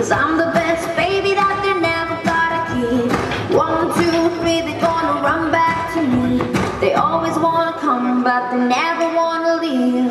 'Cause I'm the best baby that they never got a kid. 1, 2, 3, they're gonna run back to me. They always wanna come, but they never wanna leave.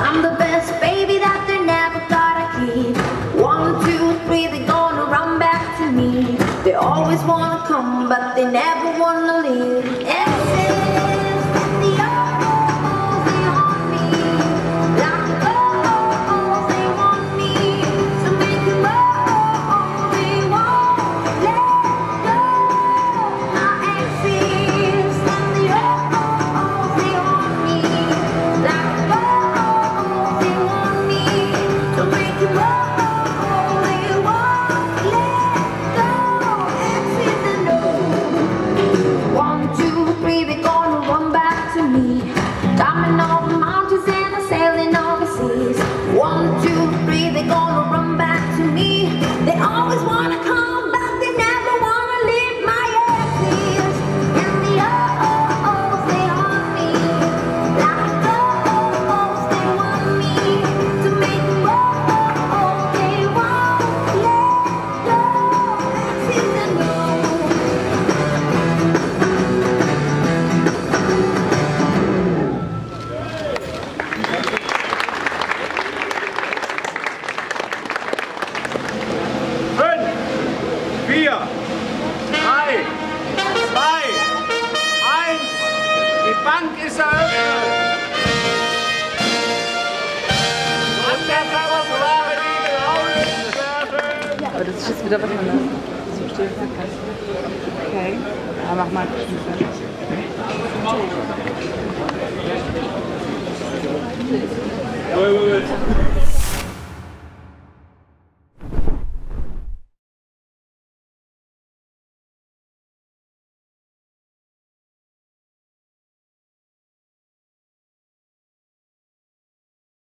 I'm the best baby that they never got a kid. 1, 2, 3, they're gonna run back to me. They always wanna come, but they never wanna leave. Exes and the oh-ohs, they haunt me. Like the oh-ohs, they want me. So make them oh-oh, they won't let go. My exes and the oh-ohs, they haunt me. Like the climbing all the mountains and I'm sailing all the seas. 1, 2, 3, they're gonna run back to me. They always wanna come back, they never wanna leave. My exes and the oh-ohs, they haunt me. Like the oh-ohs, they want me. To make them oh-oh, they won't let go. Exes and Bank ist eröffnet. Und der Kameraflare, die Grauen ist. Aber das ist jetzt wieder was anderes. So steht es nicht. Okay. Ja, mach mal ein bisschen fertig.